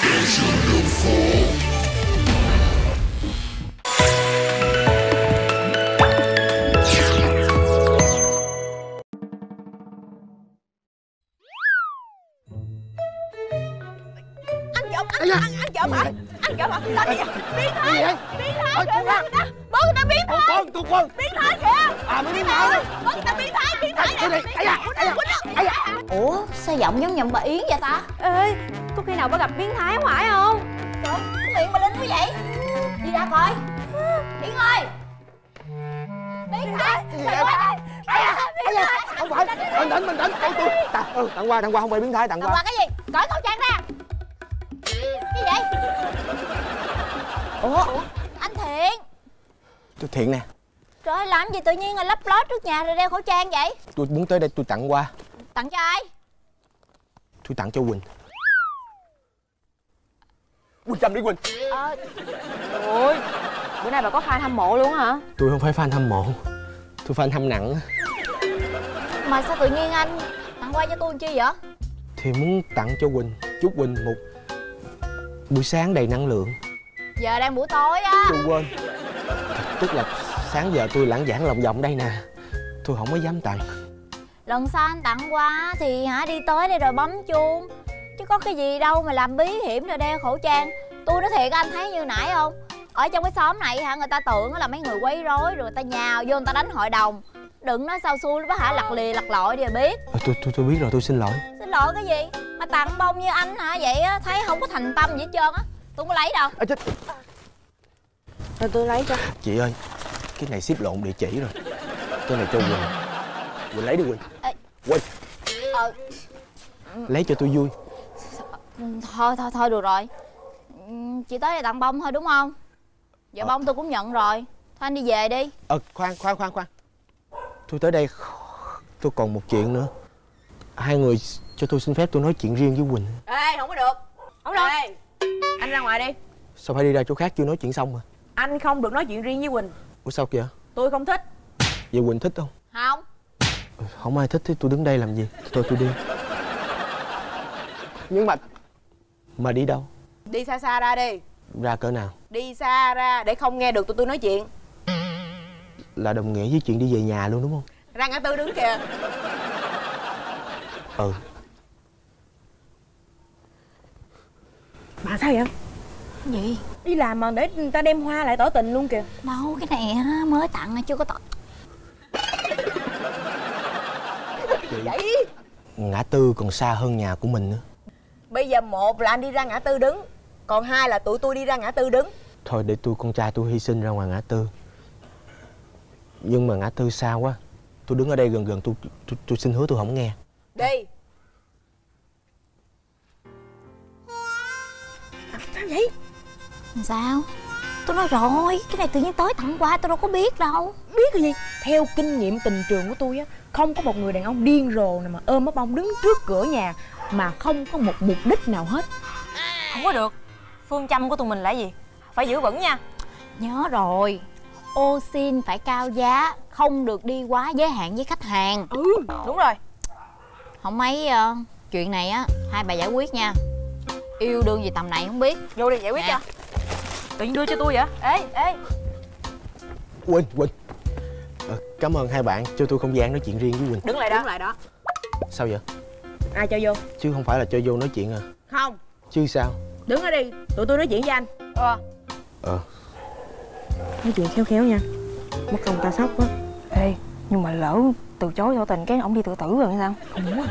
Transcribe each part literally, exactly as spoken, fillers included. Anh, anh, anh chở mãi, anh chở mãi, làm gì vậy? Biến thái, biến thái kìa, bố người ta biến thái, con, tụi con, biến thái kìa, à mới biến thái, bố người ta biến thái, biến thái nè, ủa sao giọng giống Nhậm Bà Yến vậy ta? Ê, có khi nào bà gặp biến thái ở ngoài không? Trời, cái miệng bà Linh quá vậy, đi ra coi, Điển ơi, biến thái, không phải, bình tĩnh, bình tĩnh, con tôi, tặng qua, tặng qua không phải biến thái, tặng qua, tặng qua cái gì? Cởi khẩu trang ra. Vậy? Ủa? Ủa? Anh Thiện. Tôi Thiện nè. Trời ơi, làm gì tự nhiên là lấp ló trước nhà rồi đeo khẩu trang vậy? Tôi muốn tới đây tôi tặng qua. Tặng cho ai? Tôi tặng cho Quỳnh. Quỳnh cầm đi Quỳnh. Ờ... Ôi, bữa nay bà có fan hâm mộ luôn hả? Tôi không phải fan hâm mộ, tôi fan hâm nặng. Mà sao tự nhiên anh tặng qua cho tôi làm chi vậy? Thì muốn tặng cho Quỳnh, chúc Quỳnh một buổi sáng đầy năng lượng. Giờ đang buổi tối á. Tôi quên. Tức là sáng giờ tôi lãng vãng lòng vòng đây nè, tôi không có dám tặng. Lần sau anh tặng qua thì hả đi tới đây rồi bấm chuông, chứ có cái gì đâu mà làm bí hiểm rồi đeo khẩu trang. Tôi nói thiệt anh thấy như nãy không, ở trong cái xóm này hả người ta tưởng là mấy người quấy rối rồi người ta nhào vô người ta đánh hội đồng. Đừng nói sao xui nó hả lặt lìa lặt lội đi biết. À, tôi, tôi tôi biết rồi, tôi xin lỗi. Xin lỗi cái gì? Mà tặng bông như anh hả vậy á, thấy không có thành tâm gì hết trơn á. Tôi không có lấy đâu. À, chết. Rồi tôi lấy cho. Chị ơi, cái này ship lộn địa chỉ rồi. Cái này cho Quỳnh. Quỳnh lấy đi Quỳnh. Ê. Quỳnh. Ờ. Lấy cho tôi vui. Thôi thôi thôi được rồi. Chị tới đây tặng bông thôi đúng không? Dạ bông tôi cũng nhận rồi. Thôi anh đi về đi. Ờ khoan khoan khoan khoan. Tôi tới đây tôi còn một chuyện nữa. Hai người cho tôi xin phép tôi nói chuyện riêng với Quỳnh. Ê không có được. Không được. Ê, anh ra ngoài đi. Sao phải đi ra chỗ khác chưa nói chuyện xong mà. Anh không được nói chuyện riêng với Quỳnh. Ủa sao kìa? Tôi không thích. Vậy Quỳnh thích không? Không. Không ai thích thì tôi đứng đây làm gì. Tôi tôi đi. Nhưng mà Mà đi đâu? Đi xa xa ra đi. Ra cỡ nào? Đi xa ra để không nghe được tụi tôi nói chuyện. Là đồng nghĩa với chuyện đi về nhà luôn đúng không? Ra ngã tư đứng kìa. Ừ. Mà sao vậy? Cái gì? Đi làm mà để người ta đem hoa lại tỏ tình luôn kìa. Đâu cái này á mới tặng chưa có tỏ. Vậy? Ngã tư còn xa hơn nhà của mình nữa. Bây giờ một là anh đi ra ngã tư đứng, còn hai là tụi tôi đi ra ngã tư đứng. Thôi để tôi con trai tôi hy sinh ra ngoài ngã tư. Nhưng mà ngã tư xa quá. Tôi đứng ở đây gần gần tôi tôi, tôi xin hứa tôi không nghe. Đi. À, sao vậy? Sao? Tôi nói rồi, cái này tự nhiên tới tặng qua tôi đâu có biết đâu. Biết cái gì? Theo kinh nghiệm tình trường của tôi á, không có một người đàn ông điên rồ nào mà ôm ấp bông đứng trước cửa nhà mà không có một mục đích nào hết. Không có được. Phương châm của tụi mình là gì? Phải giữ vững nha. Nhớ rồi. Ô xin phải cao giá, không được đi quá giới hạn với khách hàng. Ừ, đúng rồi. Không mấy uh, chuyện này á, hai bà giải quyết nha. Yêu đương gì tầm này không biết. Vô đi giải quyết cho. Tự nhiên đưa cho tôi vậy? Ê, ê Quỳnh, Quỳnh à, cảm ơn hai bạn cho tôi không gian nói chuyện riêng với Quỳnh. Đứng lại đó. Đứng lại đó. Sao vậy? Ai cho vô? Chứ không phải là cho vô nói chuyện à? Không. Chứ sao? Đứng ở đi, tụi tôi nói chuyện với anh. Ờ Ờ Nói chuyện khéo khéo nha, mất công ta sốc quá. Ê, nhưng mà lỡ từ chối tỏ tình cái ổng đi tự tử rồi hay sao? Không muốn.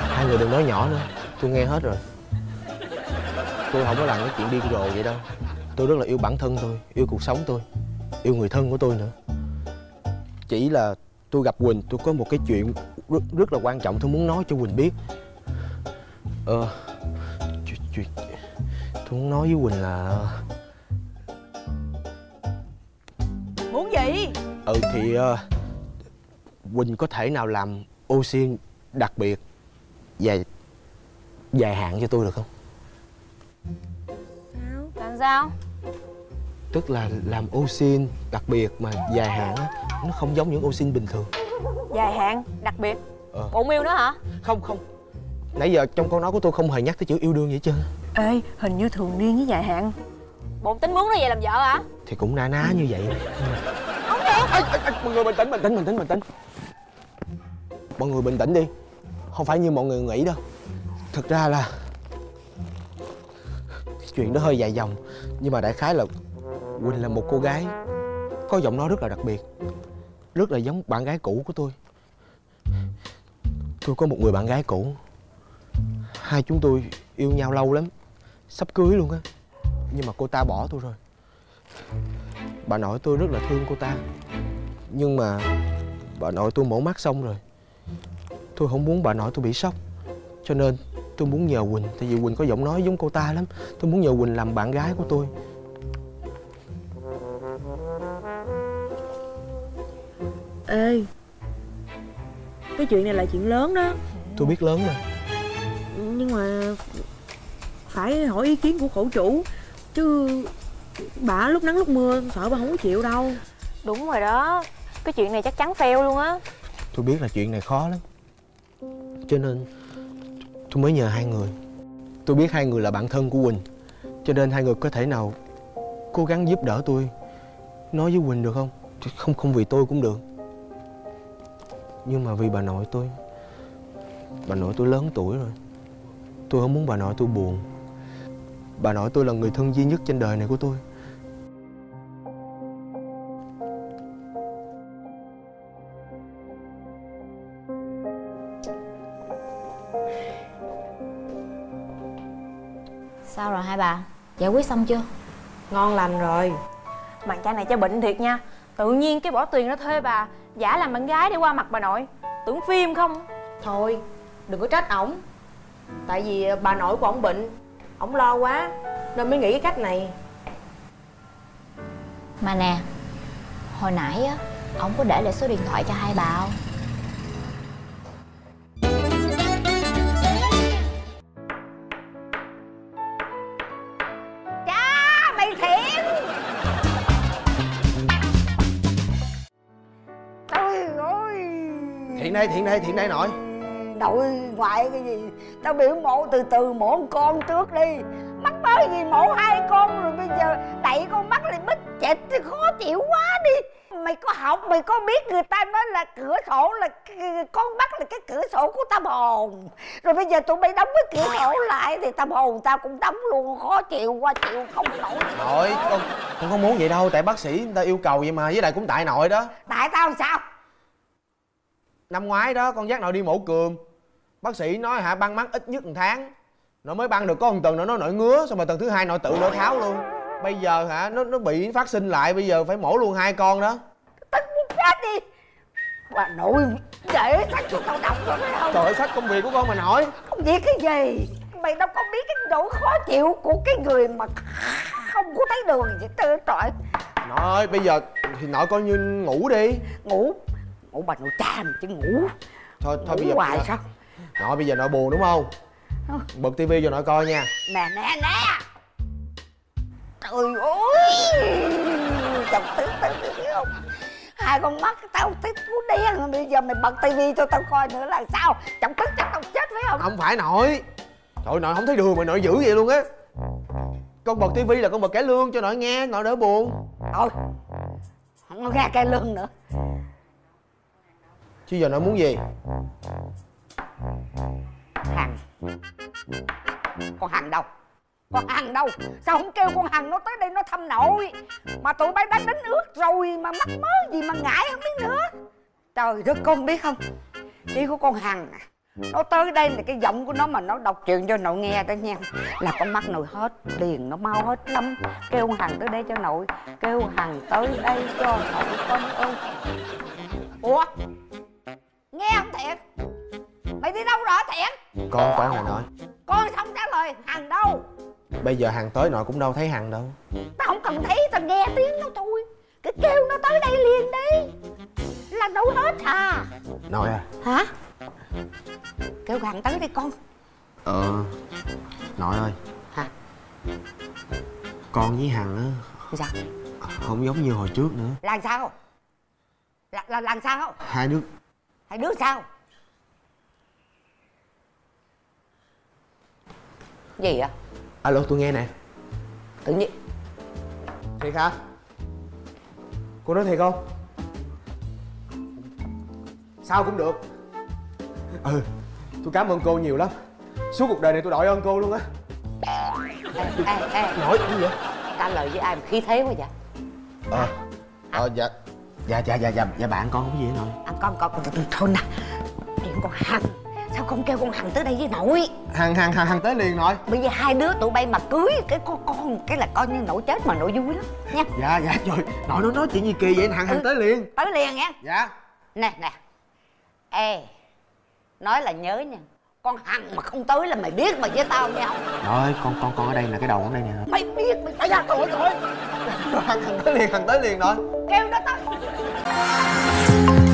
Hai người đừng nói nhỏ nữa, tôi nghe hết rồi. Tôi không có làm cái chuyện điên rồ vậy đâu. Tôi rất là yêu bản thân tôi, yêu cuộc sống tôi, yêu người thân của tôi nữa. Chỉ là tôi gặp Quỳnh, tôi có một cái chuyện rất, rất là quan trọng tôi muốn nói cho Quỳnh biết. Ờ, chuyện, chuyện, tôi muốn nói với Quỳnh là... Muốn gì? Ừ thì uh, Quỳnh có thể nào làm ô xin đặc biệt và dài hạn cho tôi được không? Sao? Làm sao? Tức là làm ô xin đặc biệt mà dài hạn á, nó không giống những ô xin bình thường. Dài hạn, đặc biệt. Ủa yêu nữa hả? Không không. Nãy giờ trong câu nói của tôi không hề nhắc tới chữ yêu đương vậy chứ. Ê, hình như thường niên với dài hạn. Bụng tính muốn nó vậy làm vợ hả? Thì cũng na ná như vậy. Không được. Mọi người bình tĩnh, bình tĩnh, bình tĩnh, bình tĩnh. Mọi người bình tĩnh đi. Không phải như mọi người nghĩ đâu. Thực ra là cái chuyện đó hơi dài dòng, nhưng mà đại khái là Quỳnh là một cô gái có giọng nói rất là đặc biệt, rất là giống bạn gái cũ của tôi. Tôi có một người bạn gái cũ. Hai chúng tôi yêu nhau lâu lắm, sắp cưới luôn á. Nhưng mà cô ta bỏ tôi rồi. Bà nội tôi rất là thương cô ta, nhưng mà bà nội tôi mổ mắt xong rồi. Tôi không muốn bà nội tôi bị sốc, cho nên tôi muốn nhờ Quỳnh. Tại vì Quỳnh có giọng nói giống cô ta lắm. Tôi muốn nhờ Quỳnh làm bạn gái của tôi. Ê, cái chuyện này là chuyện lớn đó. Tôi biết lớn mà. Nhưng mà phải hỏi ý kiến của khổ chủ, chứ bà lúc nắng lúc mưa sợ bà không có chịu đâu. Đúng rồi đó, cái chuyện này chắc chắn fail luôn á. Tôi biết là chuyện này khó lắm, cho nên tôi mới nhờ hai người. Tôi biết hai người là bạn thân của Quỳnh, cho nên hai người có thể nào cố gắng giúp đỡ tôi nói với Quỳnh được không? Không, không vì tôi cũng được, nhưng mà vì bà nội tôi. Bà nội tôi lớn tuổi rồi, tôi không muốn bà nội tôi buồn. Bà nội tôi là người thân duy nhất trên đời này của tôi. Sao rồi hai bà? Giải quyết xong chưa? Ngon lành rồi. Bạn trai này cho bệnh thiệt nha. Tự nhiên cái bỏ tiền nó thuê bà giả làm bạn gái để qua mặt bà nội. Tưởng phim không? Thôi, đừng có trách ổng. Tại vì bà nội của ổng bệnh, ổng lo quá nên mới nghĩ cái cách này. Mà nè, hồi nãy á, ổng có để lại số điện thoại cho hai bà không? Thiện đây, thiện đây, thiện đây nội. Nội ngoại cái gì? Tao biểu mộ từ từ, mổ con trước đi. Mắc mới gì mổ hai con rồi bây giờ đẩy con mắt lên bít chệch thì khó chịu quá đi. Mày có học, mày có biết người ta nói là cửa sổ là con mắt là cái cửa sổ của tâm hồn. Rồi bây giờ tụi mày đóng cái cửa sổ lại thì tâm hồn tao cũng đóng luôn, khó chịu quá, chịu không nổi. Nội, con, con không muốn vậy đâu, tại bác sĩ người ta yêu cầu vậy mà, với lại cũng tại nội đó. Tại tao sao? Năm ngoái đó con dắt nội đi mổ cườm, bác sĩ nói hả băng mắt ít nhất một tháng. Nó mới băng được có một tuần, nó nói nội ngứa, xong rồi tuần thứ hai nội tự nội tháo luôn. Bây giờ hả nó nó bị phát sinh lại, bây giờ phải mổ luôn hai con đó. Tức muốn chết đi. Bà nội để sách của tao đọc rồi đâu. Trời ơi, sách công việc của con mà nội. Công việc cái gì? Mày đâu có biết cái nỗi khó chịu của cái người mà không có thấy đường gì trời ơi. Nội bây giờ thì nội coi như ngủ đi. Ngủ? Ủa bà nội cha mình chứ ngủ. Thôi thôi bây giờ hoài sao? Nội bây giờ nội buồn đúng không? Bật tivi cho nội coi nha. Nè nè nè. Trời ơi. Chồng tức tao biết không? Hai con mắt tao tức muốn đen. Bây giờ mày bật tivi cho tao coi nữa là sao? Chồng tức chắc tao chết phải không? Không phải nội. Trời nội không thấy đường mà nội dữ vậy luôn á. Con bật tivi là con bật Cải Lương cho nội nghe, nội đỡ buồn. Thôi không có nghe Cải Lương nữa. Chứ giờ nó muốn gì? Hằng. Con Hằng đâu? Con Hằng đâu? Sao không kêu con Hằng nó tới đây nó thăm nội? Mà tụi bay đã đánh ướt rồi mà mắc mớ gì mà ngại không biết nữa. Trời đất, con biết không? Ý của con Hằng à, nó tới đây là cái giọng của nó mà nó đọc truyện cho nội nghe đó nha, là con mắt nội hết tiền, nó mau hết lắm. Kêu con Hằng tới đây cho nội, kêu Hằng tới đây cho nội con ơi. Ủa? Nghe không Thiện? Mày đi đâu rồi Thiện? Con phải không nội? Con không trả lời. Hằng đâu? Bây giờ Hằng tới nội cũng đâu thấy Hằng đâu. Tao không cần thấy, tao nghe tiếng nó thôi. Cứ kêu nó tới đây liền đi là đủ hết à. Nội à. Hả? Kêu Hằng tới đi con. Ờ nội ơi. Hả? Con với Hằng á. Sao? Không giống như hồi trước nữa. Làm sao? Là, là làm sao? Hai đứa Hai đứa sao? Gì vậy? Alo, tôi nghe nè. Tự nhiên. Thiệt hả? Cô nói thiệt không? Sao cũng được. Ừ, tôi cảm ơn cô nhiều lắm. Suốt cuộc đời này tôi đội ơn cô luôn á. Ê, ê, ê, nổi gì vậy? Trả lời với ai mà khí thế quá vậy? Ờ, ờ, dạ. Dạ, dạ, dạ, dạ, dạ bạn con không gì vậy nội? À, con, con, thôi nè. Chuyện con Hằng, sao không kêu con Hằng tới đây với nội? Hằng, Hằng, Hằng, Hằng tới liền nội. Bây giờ hai đứa tụi bay mà cưới cái con, con cái là coi như nội chết mà nội vui lắm nha. Dạ, dạ, trời, nội nó nói chuyện gì kỳ vậy? Hằng, Hằng ừ, tới liền. Tới liền nha. Dạ. Nè, nè. Ê, nói là nhớ nha. Con Hằng mà không tới là mày biết mà với tao nha. Trời, con con con ở đây là cái đầu ở đây nè. Mày biết, mày phải ra tội rồi. Hằng, Hằng tới liền, Hằng tới liền rồi. Kêu nó tới.